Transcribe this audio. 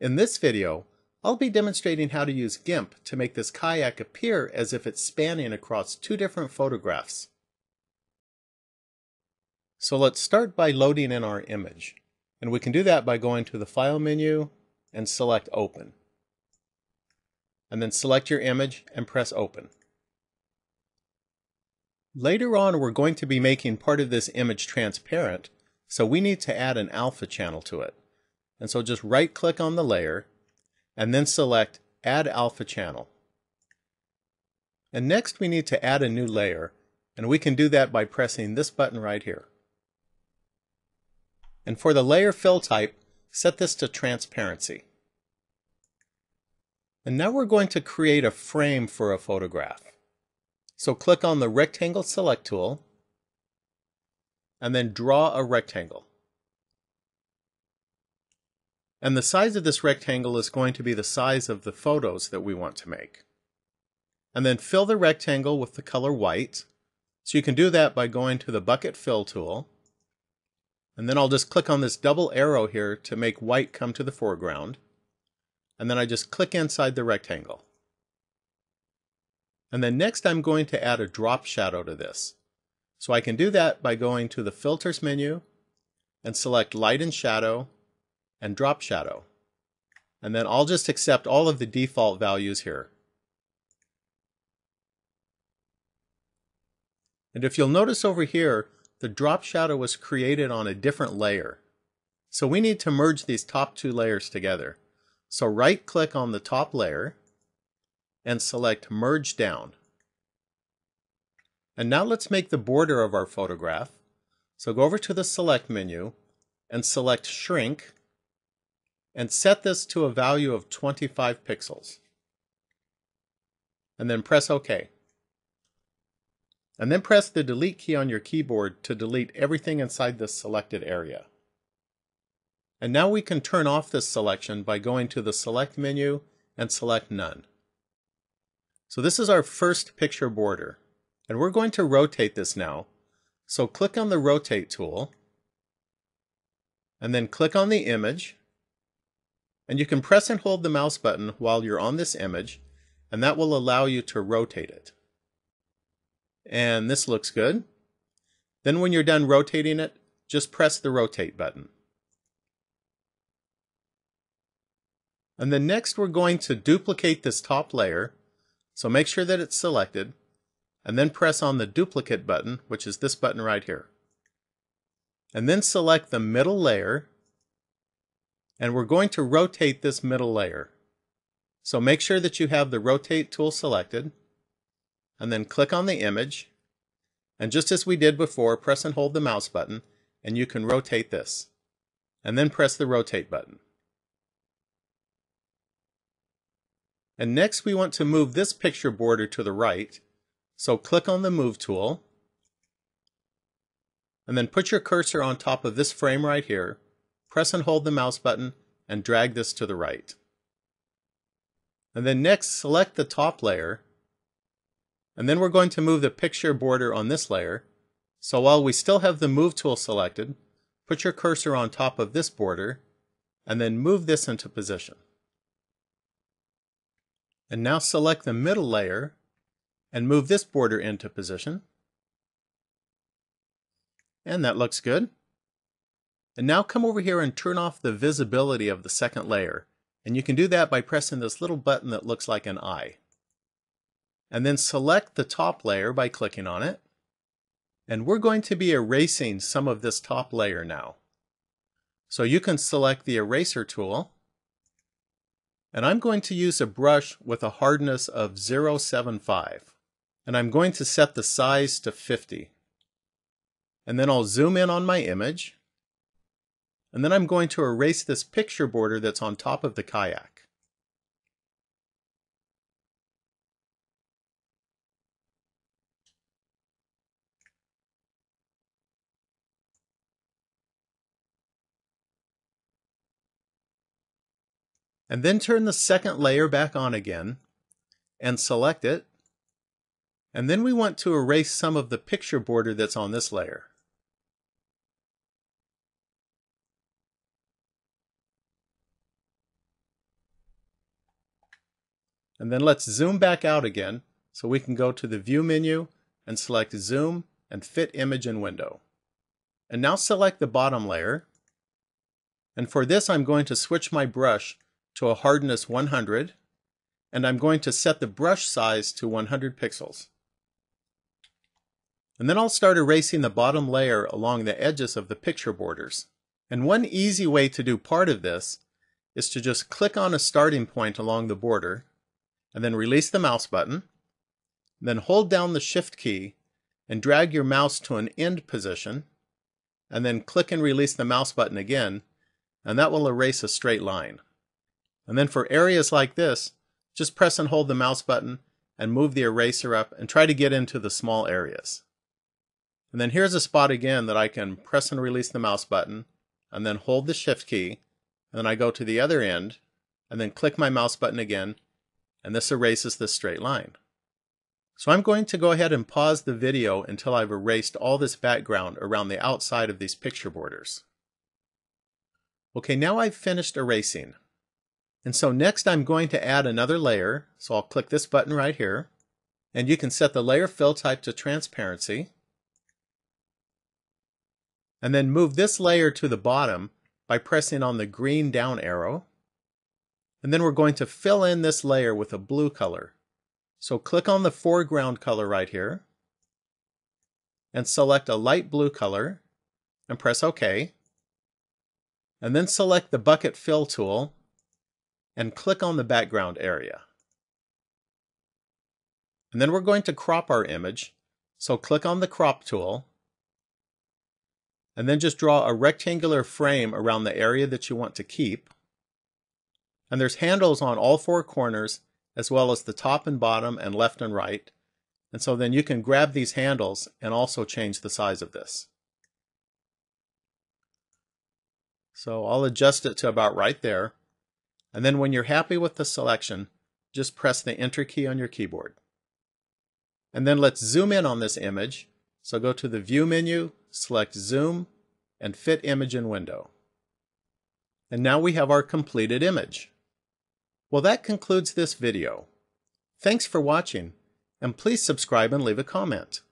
In this video, I'll be demonstrating how to use GIMP to make this kayak appear as if it's spanning across two different photographs. So let's start by loading in our image, and we can do that by going to the File menu and select Open. And then select your image and press Open. Later on, we're going to be making part of this image transparent, so we need to add an alpha channel to it. And so just right-click on the layer, and then select Add Alpha Channel. And next we need to add a new layer, and we can do that by pressing this button right here. And for the layer fill type, set this to transparency. And now we're going to create a frame for a photograph. So click on the Rectangle Select tool, and then draw a rectangle. And the size of this rectangle is going to be the size of the photos that we want to make. And then fill the rectangle with the color white. So you can do that by going to the Bucket Fill tool. And then I'll just click on this double arrow here to make white come to the foreground. And then I just click inside the rectangle. And then next I'm going to add a drop shadow to this. So I can do that by going to the Filters menu and select Light and Shadow, and drop shadow. And then I'll just accept all of the default values here. And if you'll notice over here, the drop shadow was created on a different layer. So we need to merge these top two layers together. So right-click on the top layer and select Merge Down. And now let's make the border of our photograph. So go over to the Select menu and select Shrink, and set this to a value of 25 pixels. And then press OK. And then press the delete key on your keyboard to delete everything inside this selected area. And now we can turn off this selection by going to the Select menu and select None. So this is our first picture border, and we're going to rotate this now. So click on the Rotate tool, and then click on the image. And you can press and hold the mouse button while you're on this image, and that will allow you to rotate it. And this looks good. Then when you're done rotating it, just press the Rotate button. And then next we're going to duplicate this top layer, so make sure that it's selected, and then press on the Duplicate button, which is this button right here. And then select the middle layer, and we're going to rotate this middle layer. So make sure that you have the Rotate tool selected, and then click on the image, and just as we did before, press and hold the mouse button, and you can rotate this, and then press the Rotate button. And next we want to move this picture border to the right, so click on the Move tool, and then put your cursor on top of this frame right here, press and hold the mouse button, and drag this to the right. And then next, select the top layer, and then we're going to move the picture border on this layer. So while we still have the Move tool selected, put your cursor on top of this border, and then move this into position. And now select the middle layer, and move this border into position. And that looks good. And now come over here and turn off the visibility of the second layer. And you can do that by pressing this little button that looks like an eye. And then select the top layer by clicking on it. And we're going to be erasing some of this top layer now. So you can select the Eraser tool. And I'm going to use a brush with a hardness of 0.75. And I'm going to set the size to 50. And then I'll zoom in on my image. And then I'm going to erase this picture border that's on top of the kayak. And then turn the second layer back on again and select it. And then we want to erase some of the picture border that's on this layer. And then let's zoom back out again so we can go to the View menu and select Zoom and Fit Image in Window. And now select the bottom layer. And for this, I'm going to switch my brush to a hardness 100, and I'm going to set the brush size to 100 pixels. And then I'll start erasing the bottom layer along the edges of the picture borders. And one easy way to do part of this is to just click on a starting point along the border, and then release the mouse button, then hold down the Shift key and drag your mouse to an end position, and then click and release the mouse button again, and that will erase a straight line. And then for areas like this, just press and hold the mouse button and move the eraser up and try to get into the small areas. And then here's a spot again that I can press and release the mouse button and then hold the Shift key, and then I go to the other end and then click my mouse button again, and this erases this straight line. So I'm going to go ahead and pause the video until I've erased all this background around the outside of these picture borders. Okay, now I've finished erasing. And so next I'm going to add another layer, so I'll click this button right here, and you can set the layer fill type to transparency, and then move this layer to the bottom by pressing on the green down arrow, and then we're going to fill in this layer with a blue color. So click on the foreground color right here, and select a light blue color, and press OK, and then select the bucket fill tool, and click on the background area. And then we're going to crop our image, so click on the crop tool, and then just draw a rectangular frame around the area that you want to keep. And there's handles on all four corners, as well as the top and bottom and left and right, and so then you can grab these handles and also change the size of this. So I'll adjust it to about right there. And then when you're happy with the selection, just press the Enter key on your keyboard. And then let's zoom in on this image. So go to the View menu, select Zoom, and Fit Image in Window. And now we have our completed image. Well, that concludes this video. Thanks for watching, and please subscribe and leave a comment.